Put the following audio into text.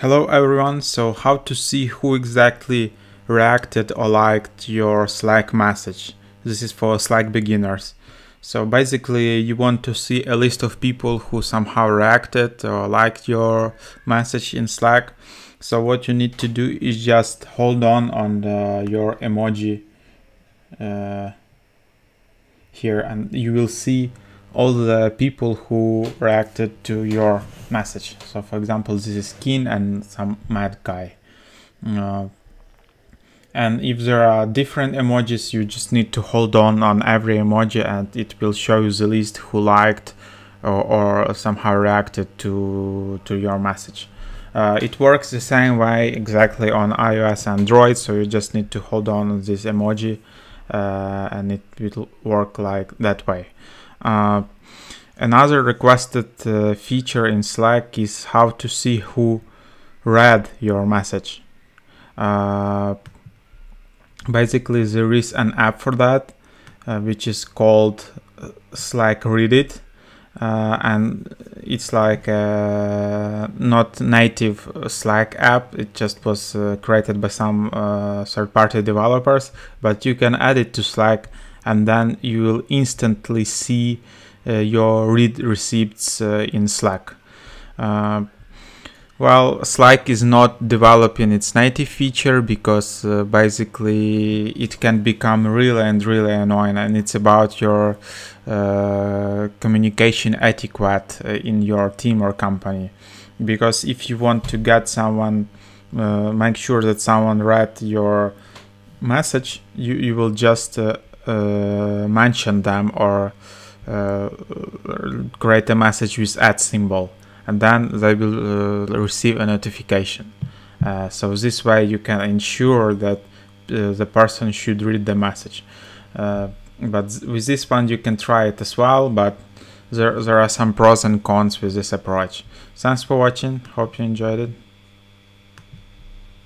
Hello everyone, so how to see who exactly reacted or liked your Slack message. This is for Slack beginners. So basically you want to see a list of people who somehow reacted or liked your message in Slack. So what you need to do is just hold on your emoji here and you will see all the people who reacted to your message. So for example, this is Kin and some mad guy. And if there are different emojis, you just need to hold on every emoji and it will show you the list who liked or somehow reacted to your message. It works the same way exactly on iOS and Android, so you just need to hold on this emoji and it will work like that way. Another requested feature in Slack is how to see who read your message. Basically, there is an app for that, which is called Slack Readit, and it's like a not native Slack app. It just was created by some third-party developers, but you can add it to Slack and then you will instantly see your read receipts in Slack. Well, Slack is not developing its native feature because basically it can become really annoying, and it's about your communication etiquette in your team or company. Because if you want to get someone, make sure that someone read your message, you will just mention them or create a message with @ symbol, and then they will receive a notification. So this way you can ensure that the person should read the message. But with this one you can try it as well, but there are some pros and cons with this approach. Thanks for watching, hope you enjoyed it.